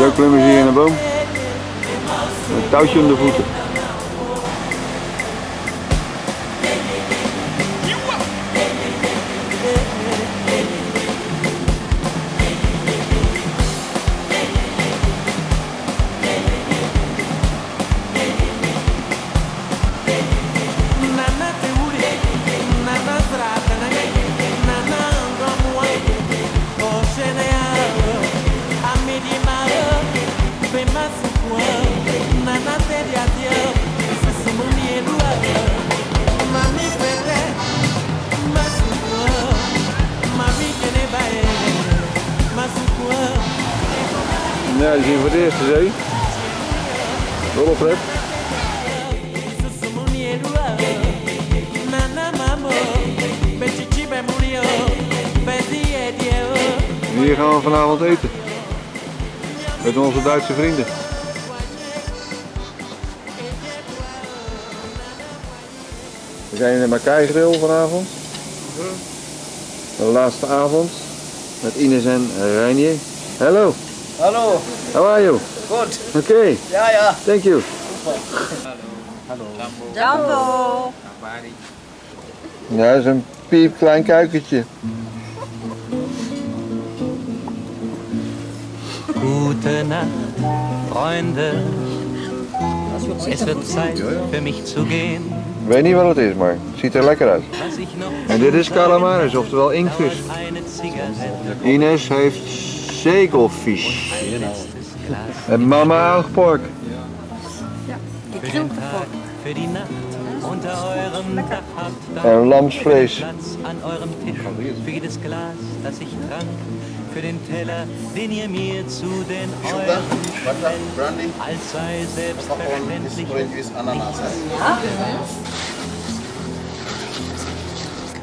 zit ook plummers hier in de boom. Met een touwtje om de voeten. Ja, die zien we voor het eerst de zee. Rollenpret. Hier gaan we vanavond eten. Met onze Duitse vrienden. We zijn in de Makai Grill vanavond. De laatste avond. Met Ines en Reinier. Hallo. Hallo. How are you? Good. Okay. Ja, ja. Thank you. Hallo. Dambu. Ja, dat is een piepklein kuikentje. Goedenacht, vrienden. Es wird Zeit für mich zu gehen. Ik weet niet wat het is, maar het ziet er lekker uit. En dit is calamaris, oftewel inktvis. Ines heeft zegelvis. En mama ook pork. Ja, gekrimpte pork. En lamsvlees. Für den Teller, den ihr mir zu den Euren bringt, als sei selbstverständlich.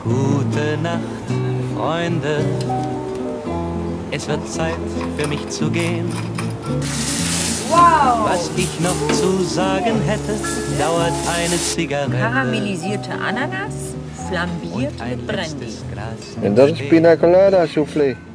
Gute Nacht, Freunde, es wird Zeit für mich zu gehen. Wow. Was ich noch zu sagen hätte, dauert eine Zigarette. Karamellisierte Ananas, flambiert mit Brandy. Und das ist Pinacolada Soufflé.